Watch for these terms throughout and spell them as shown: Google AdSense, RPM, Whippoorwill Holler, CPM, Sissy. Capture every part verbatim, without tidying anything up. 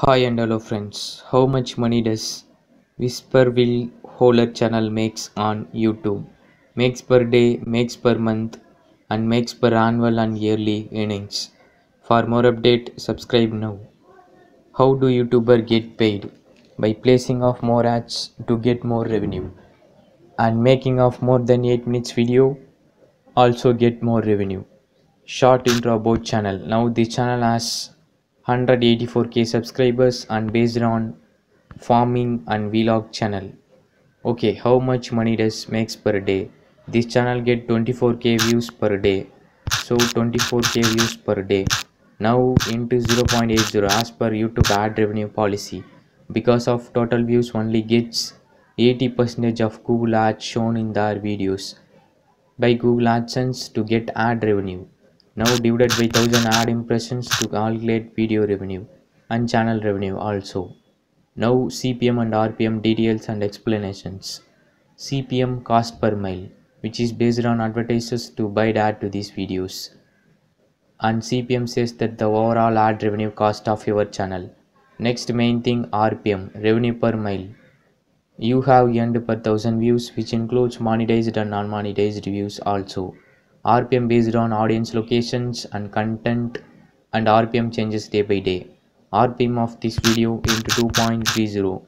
Hi and hello friends, how much money does Whippoorwill Holler channel makes on YouTube? Makes per day, makes per month and makes per annual and yearly earnings. For more update, subscribe now. How do YouTuber get paid? By placing of more ads to get more revenue and making of more than eight minutes video also get more revenue. Short intro about channel. Now the channel has one hundred eighty-four K subscribers and based on farming and vlog channel. Okay, how much money does makes per day? This channel get twenty-four K views per day. So twenty-four K views per day. Now into zero point eight zero as per YouTube ad revenue policy. Because of total views only gets eighty percent of Google ads shown in their videos by Google AdSense to get ad revenue. Now divided by one thousand ad impressions to calculate video revenue and channel revenue also. Now C P M and R P M details and explanations. C P M cost per mile, which is based on advertisers to buy ad to these videos. And C P M says that the overall ad revenue cost of your channel. Next main thing, R P M, revenue per mile. You have earned per thousand views, which includes monetized and non-monetized views also. R P M based on audience locations and content, and R P M changes day by day. R P M of this video into two point three zero.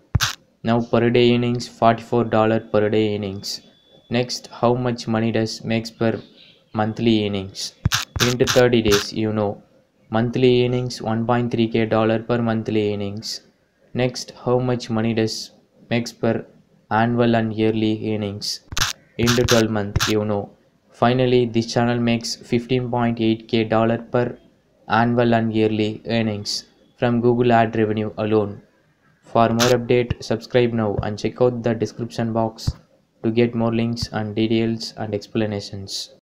Now per day earnings forty-four dollars per day earnings. Next, how much money does makes per monthly earnings into thirty days? You know, monthly earnings one point three K dollar per monthly earnings. Next, how much money does makes per annual and yearly earnings into twelve months? You know. Finally, this channel makes fifteen point eight K dollar per annual and yearly earnings from Google ad revenue alone. For more update, subscribe now and check out the description box to get more links and details and explanations.